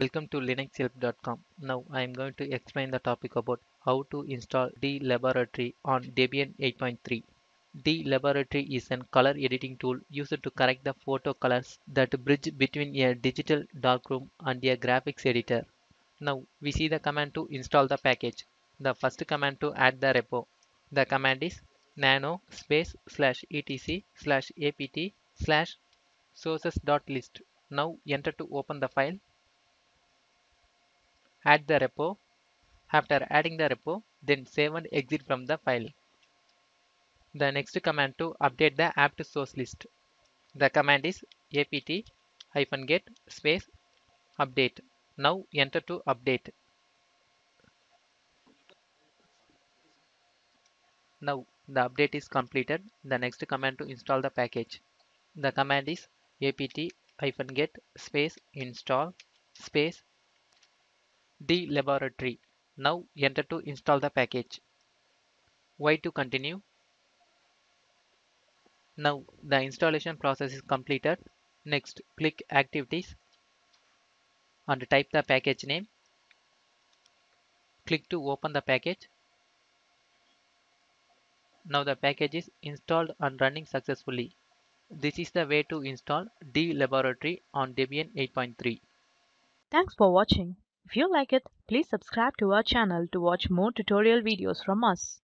Welcome to linuxhelp.com. Now I am going to explain the topic about how to install Delaboratory on Debian 8.3. Delaboratory is a color editing tool used to correct the photo colors that bridge between a digital darkroom and a graphics editor. Now we see the command to install the package. The first command to add the repo. The command is nano space slash etc slash apt slash sources.list. Now enter to open the file. Add the repo. After adding the repo, then save and exit from the file. The next command to update the apt source list. The command is apt-get space update. Now enter to update. Now the update is completed. The next command to install the package. The command is apt-get space install space Delaboratory. Now enter to install the package. Y to continue. Now the installation process is completed. Next, click activities and type the package name. Click to open the package. Now the package is installed and running successfully. This is the way to install Delaboratory on Debian 8.3. Thanks for watching. If you like it, please subscribe to our channel to watch more tutorial videos from us.